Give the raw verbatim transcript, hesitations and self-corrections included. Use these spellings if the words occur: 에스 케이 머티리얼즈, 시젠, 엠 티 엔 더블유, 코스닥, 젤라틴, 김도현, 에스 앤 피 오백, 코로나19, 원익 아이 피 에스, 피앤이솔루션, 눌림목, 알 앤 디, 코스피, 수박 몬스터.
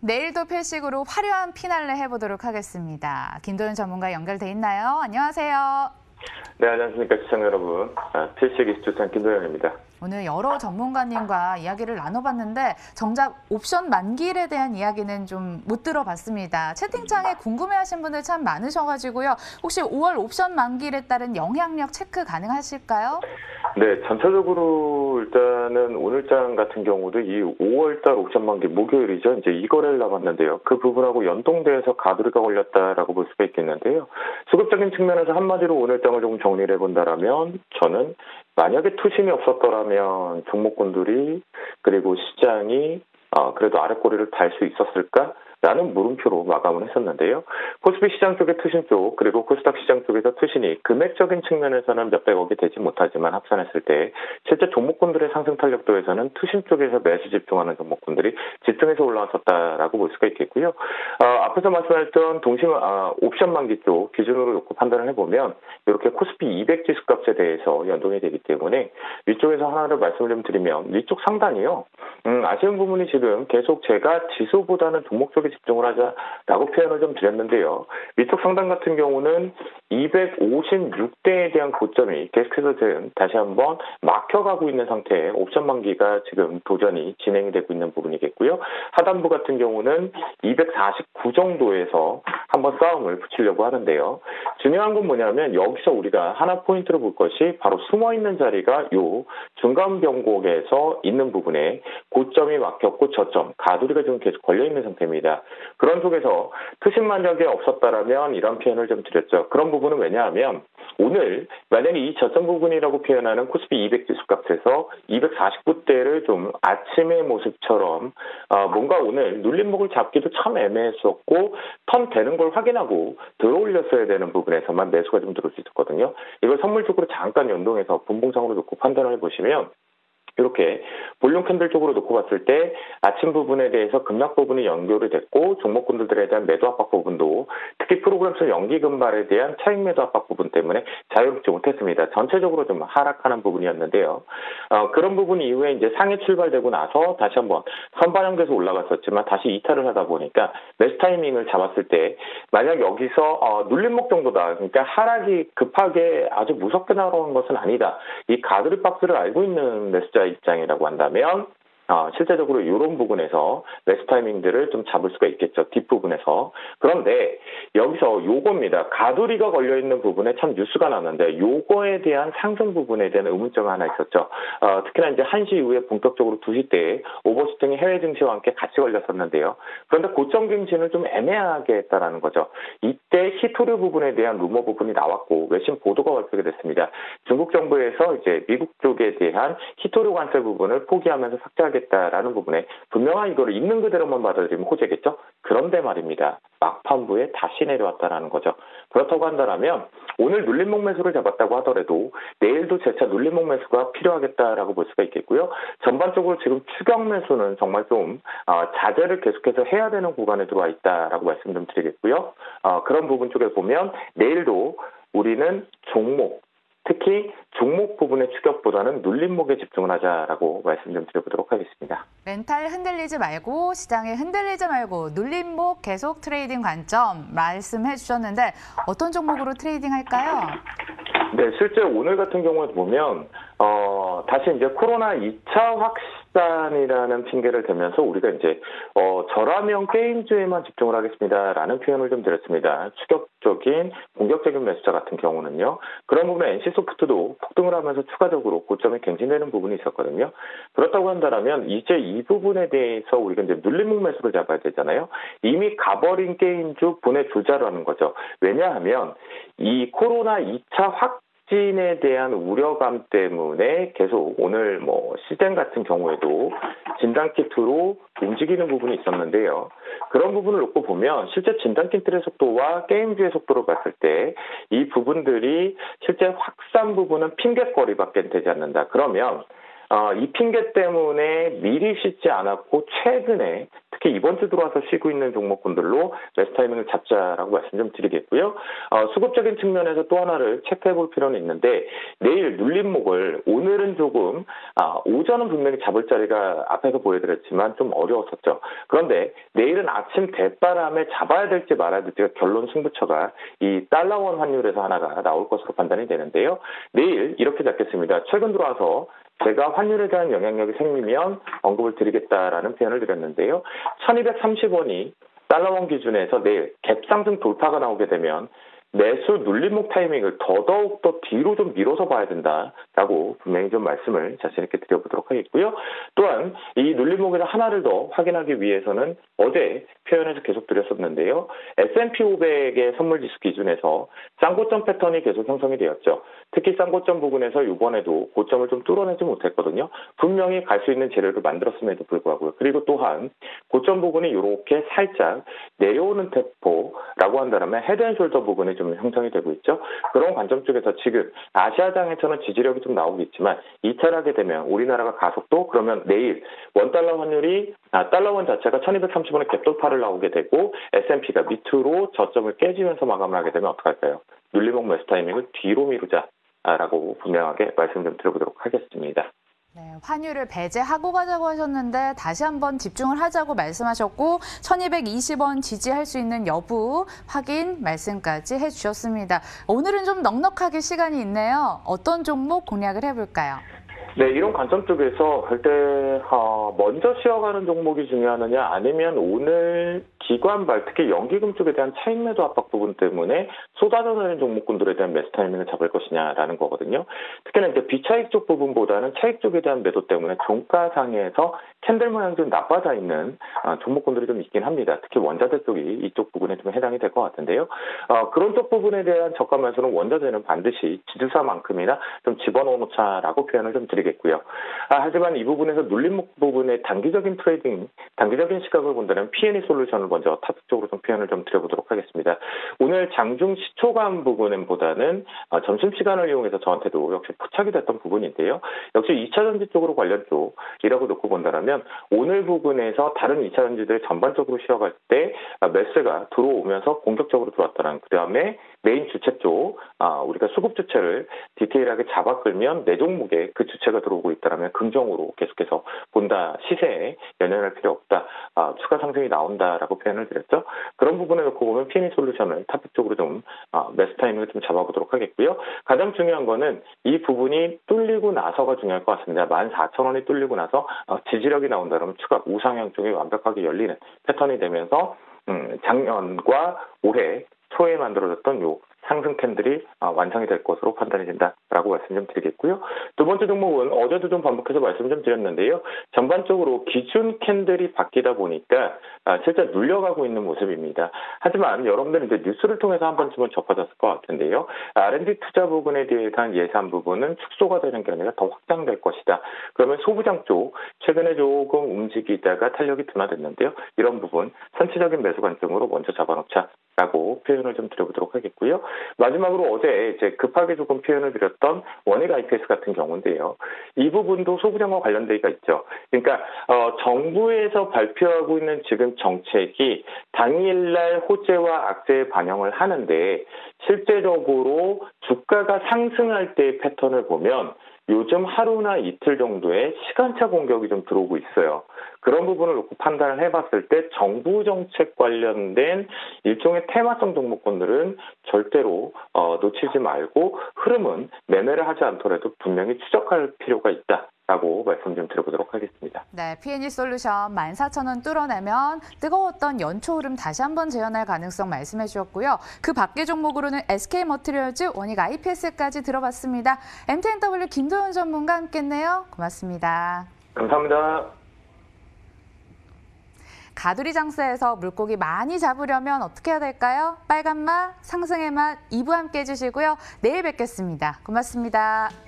내일도 필식으로 화려한 피날레 해보도록 하겠습니다. 김도현 전문가 연결돼 있나요? 안녕하세요. 네, 안녕하십니까 시청자 여러분. 필식 이슈센터 김도현입니다. 오늘 여러 전문가님과 이야기를 나눠봤는데 정작 옵션 만기일에 대한 이야기는 좀 못 들어봤습니다. 채팅창에 궁금해하신 분들 참 많으셔가지고요. 혹시 오월 옵션 만기일에 따른 영향력 체크 가능하실까요? 네, 전체적으로 일단은 오늘장 같은 경우도 이 오월달 옵션 만기 목요일이죠. 이제 이 거래를 남았는데요. 그 부분하고 연동돼서 가두리가 걸렸다라고 볼 수가 있겠는데요. 수급적인 측면에서 한마디로 오늘장을 조금 정리를 해본다라면 저는 만약에 투심이 없었더라면 종목군들이 그리고 시장이 어, 그래도 아랫꼬리를 달 수 있었을까? 라는 물음표로 마감을 했었는데요. 코스피 시장 쪽의 투신 쪽 그리고 코스닥 시장 쪽에서 투신이 금액적인 측면에서는 몇백억이 되지 못하지만 합산했을 때 실제 종목군들의 상승 탄력도에서는 투신 쪽에서 매수 집중하는 종목군들이 집중해서 올라왔었다라고 볼 수가 있겠고요. 어, 앞에서 말씀했던 동심 아, 옵션 만기 쪽 기준으로 놓고 판단을 해보면 이렇게 코스피 이백 지수값에 대해서 연동이 되기 때문에 위쪽에서 하나를 말씀을 좀 드리면 위쪽 상단이요. 음, 아쉬운 부분이 지금 계속 제가 지수보다는 종목 쪽에 집중을 하자라고 표현을 좀 드렸는데요. 위쪽 상단 같은 경우는 이백오십육 대에 대한 고점이 계속해서 지금 다시 한번 막혀가고 있는 상태에 옵션 만기가 지금 도전이 진행이 되고 있는 부분이겠고요. 하단부 같은 경우는 이백사십구 정도에서 한번 싸움을 붙이려고 하는데요. 중요한 건 뭐냐면 여기서 우리가 하나 포인트로 볼 것이 바로 숨어있는 자리가 요 중간 변곡에서 있는 부분에 고점이 막혔고 저점, 가두리가 지금 계속 걸려있는 상태입니다. 그런 속에서 투신 만약에 없었다라면 이런 표현을 좀 드렸죠. 그런 부분은 왜냐하면 오늘 만약에 이 저점 부분이라고 표현하는 코스피 이백 지수값에서 이백사십구 대를 좀 아침의 모습처럼 어 뭔가 오늘 눌림목을 잡기도 참 애매했었고 턴 되는 걸 확인하고 들어올렸어야 되는 부분에서만 매수가 좀 들어올 수 있었거든요. 이걸 선물적으로 잠깐 연동해서 분봉상으로 놓고 판단을 해보시면 이렇게 볼륨 캔들 쪽으로 놓고 봤을 때 아침 부분에 대해서 급락 부분이 연결이 됐고 종목군들에 대한 매도 압박 부분도 특히 프로그램성 연기 금발에 대한 차익 매도 압박 부분 때문에 자유롭지 못했습니다. 전체적으로 좀 하락하는 부분이었는데요. 어, 그런 부분 이후에 이제 상해 출발되고 나서 다시 한번 선반영돼서 올라갔었지만 다시 이탈을 하다 보니까 매수 타이밍을 잡았을 때 만약 여기서 어, 눌림목 정도다. 그러니까 하락이 급하게 아주 무섭게 나오는 것은 아니다. 이 가드리 박스를 알고 있는 매수자 입장이라고 한다면 어, 실제적으로 이런 부분에서 매수 타이밍들을 좀 잡을 수가 있겠죠. 뒷부분에서. 그런데 여기서 요겁니다. 가두리가 걸려있는 부분에 참 뉴스가 났는데 요거에 대한 상승 부분에 대한 의문점이 하나 있었죠. 어, 특히나 이제 한 시 이후에 본격적으로 두 시 때 오버슈팅이 해외 증시와 함께 같이 걸렸었는데요. 그런데 고점 갱신을 좀 애매하게 했다라는 거죠. 이때 희토류 부분에 대한 루머 부분이 나왔고 외신 보도가 발표가 됐습니다. 중국 정부에서 이제 미국 쪽에 대한 희토류 관세 부분을 포기하면서 삭제하게 라는 부분에 분명한 이거를 있는 그대로만 받아들이면 호재겠죠. 그런데 말입니다. 막판부에 다시 내려왔다라는 거죠. 그렇다고 한다면 오늘 눌림목 매수를 잡았다고 하더라도 내일도 재차 눌림목 매수가 필요하겠다라고 볼 수가 있겠고요. 전반적으로 지금 추격 매수는 정말 좀 자제를 계속해서 해야 되는 구간에 들어와 있다라고 말씀 좀 드리겠고요. 그런 부분 쪽에 보면 내일도 우리는 종목 특히 종목 부분의 추격보다는 눌림목에 집중을 하자라고 말씀 좀 드려보도록 하겠습니다. 멘탈 흔들리지 말고 시장에 흔들리지 말고 눌림목 계속 트레이딩 관점 말씀해 주셨는데 어떤 종목으로 트레이딩 할까요? 네, 실제 오늘 같은 경우에 보면 어, 다시 이제 코로나 이 차 확산이라는 핑계를 대면서 우리가 이제 어, 저라면 게임주에만 집중을 하겠습니다라는 표현을 좀 드렸습니다. 추격적인 공격적인 매수자 같은 경우는요. 그런 부분에 엔씨소프트도 폭등을 하면서 추가적으로 고점이 갱신되는 부분이 있었거든요. 그렇다고 한다면 이제 이 부분에 대해서 우리가 이제 눌림목 매수를 잡아야 되잖아요. 이미 가버린 게임주 분해주자라는 거죠. 왜냐하면 이 코로나 이 차 확산 확진에 대한 우려감 때문에 계속 오늘 뭐 시젠 같은 경우에도 진단키트로 움직이는 부분이 있었는데요. 그런 부분을 놓고 보면 실제 진단키트의 속도와 게임주의 속도로 봤을 때 이 부분들이 실제 확산 부분은 핑곗거리밖에 되지 않는다. 그러면 어, 이 핑계 때문에 미리 쉬지 않았고 최근에 특히 이번 주 들어와서 쉬고 있는 종목군들로 매수 타이밍을 잡자라고 말씀 좀 드리겠고요. 어, 수급적인 측면에서 또 하나를 체크해 볼 필요는 있는데, 내일 눌림목을 오늘은 조금 아, 오전은 분명히 잡을 자리가 앞에서 보여드렸지만 좀 어려웠었죠. 그런데 내일은 아침 대바람에 잡아야 될지 말아야 될지가 결론 승부처가 이 달러원 환율에서 하나가 나올 것으로 판단이 되는데요. 내일 이렇게 잡겠습니다. 최근 들어와서 제가 환율에 대한 영향력이 생기면 언급을 드리겠다라는 표현을 드렸는데요. 천이백삼십 원이 달러원 기준에서 내일 갭상승 돌파가 나오게 되면 매수 눌림목 타이밍을 더더욱 더 뒤로 좀 밀어서 봐야 된다라고 분명히 좀 말씀을 자신 있게 드려보도록 하겠고요. 또한 이 눌림목에서 하나를 더 확인하기 위해서는 어제 표현에서 계속 드렸었는데요. 에스 앤 피 오백의 선물지수 기준에서 쌍고점 패턴이 계속 형성이 되었죠. 특히 쌍고점 부근에서 이번에도 고점을 좀 뚫어내지 못했거든요. 분명히 갈 수 있는 재료를 만들었음에도 불구하고요. 그리고 또한 고점 부근이 이렇게 살짝 내려오는 테포라고 한다면 헤드앤숄더 부근에 좀 형성이 되고 있죠. 그런 관점 쪽에서 지금 아시아장에서는 지지력이 좀 나오고 있지만 이탈하게 되면 우리나라가 가속도 그러면 내일 원달러 환율이 아, 달러원 자체가 천이백삼십 원의 갭돌파를 나오게 되고 에스 앤 피가 밑으로 저점을 깨지면서 마감을 하게 되면 어떡할까요? 눌림목 매수 타이밍을 뒤로 미루자라고 분명하게 말씀 좀 드려보도록 하겠습니다. 네, 환율을 배제하고 가자고 하셨는데 다시 한번 집중을 하자고 말씀하셨고 천이백이십 원 지지할 수 있는 여부 확인 말씀까지 해주셨습니다. 오늘은 좀 넉넉하게 시간이 있네요. 어떤 종목 공략을 해볼까요? 네, 이런 관점 쪽에서 그때 어, 먼저 쉬어가는 종목이 중요하느냐 아니면 오늘 기관발 특히 연기금 쪽에 대한 차익 매도 압박 부분 때문에 쏟아져나는 종목군들에 대한 매수 타이밍을 잡을 것이냐라는 거거든요. 특히나 이제 비차익 쪽 부분보다는 차익 쪽에 대한 매도 때문에 종가 상에서 캔들 모양이 좀 나빠져 있는 어, 종목군들이 좀 있긴 합니다. 특히 원자재 쪽이 이쪽 부분에 좀 해당이 될 것 같은데요. 어, 그런 쪽 부분에 대한 저가 매수는 원자재는 반드시 지주사만큼이나 좀 집어넣어놓자라고 표현을 좀 드리겠고요. 아, 하지만 이 부분에서 눌림목 부분의 단기적인 트레이딩, 단기적인 시각을 본다면 피앤이솔루션을 먼저 탑 쪽으로 좀 표현을 좀 드려보도록 하겠습니다. 오늘 장중 시초감 부분보다는 어, 점심시간을 이용해서 저한테도 역시 포착이 됐던 부분인데요. 역시 이차전지 쪽으로 관련 쪽이라고 놓고 본다면 오늘 부근에서 다른 이차전지들 전반적으로 쉬어갈 때 매수가 들어오면서 공격적으로 들어왔다는 그 다음에 메인 주체 쪽 우리가 수급 주체를 디테일하게 잡아 끌면 내 종목에 그 주체가 들어오고 있다면 긍정으로 계속해서 본다, 시세에 연연할 필요 없다, 추가 상승이 나온다라고 표현을 드렸죠. 그런 부분에 놓고 보면 피앤이솔루션을 탑 쪽으로 좀 매수 타이밍을 좀 잡아보도록 하겠고요. 가장 중요한 거는 이 부분이 뚫리고 나서가 중요할 것 같습니다. 만 사천 원이 뚫리고 나서 지지력이 나온다 그러면 추가 우상향 쪽이 완벽하게 열리는 패턴이 되면서 음, 작년과 올해 초에 만들어졌던 요 상승 캔들이 아, 완성이 될 것으로 판단이 된다라고 말씀 좀 드리겠고요. 두 번째 종목은 어제도 좀 반복해서 말씀 좀 드렸는데요. 전반적으로 기준 캔들이 바뀌다 보니까 아, 실제 눌려가고 있는 모습입니다. 하지만 여러분들은 이제 뉴스를 통해서 한 번쯤은 접하셨을 것 같은데요. 알 앤 디 투자 부분에 대한 예산 부분은 축소가 되는 게 아니라 더 확장될 것이다. 그러면 소부장 쪽 최근에 조금 움직이다가 탄력이 둔화됐는데요. 이런 부분 선취적인 매수 관점으로 먼저 잡아놓자라고 표현을 좀 드려보도록 하겠고요. 마지막으로 어제 이제 급하게 조금 표현을 드렸던 원익 아이 피 에스 같은 경우인데요. 이 부분도 소부장과 관련되기가 있죠. 그러니까 어, 정부에서 발표하고 있는 지금 정책이 당일날 호재와 악재에 반영을 하는데 실제적으로 주가가 상승할 때의 패턴을 보면 요즘 하루나 이틀 정도의 시간차 공격이 좀 들어오고 있어요. 그런 부분을 놓고 판단을 해봤을 때 정부 정책 관련된 일종의 테마성 종목군들은 절대로 어, 놓치지 말고 흐름은 매매를 하지 않더라도 분명히 추적할 필요가 있다. 라고 말씀 좀 드려보도록 하겠습니다. 네, 피앤이솔루션 만 사천 원 뚫어내면 뜨거웠던 연초 흐름 다시 한번 재현할 가능성 말씀해 주셨고요. 그 밖의 종목으로는 에스 케이 머티리얼즈, 원익 아이 피 에스까지 들어봤습니다. 엠 티 엔 더블유 김도현 전문가 함께했네요. 고맙습니다. 감사합니다. 가두리 장사에서 물고기 많이 잡으려면 어떻게 해야 될까요? 빨간 맛, 상승의 맛 이 부 함께 해주시고요. 내일 뵙겠습니다. 고맙습니다.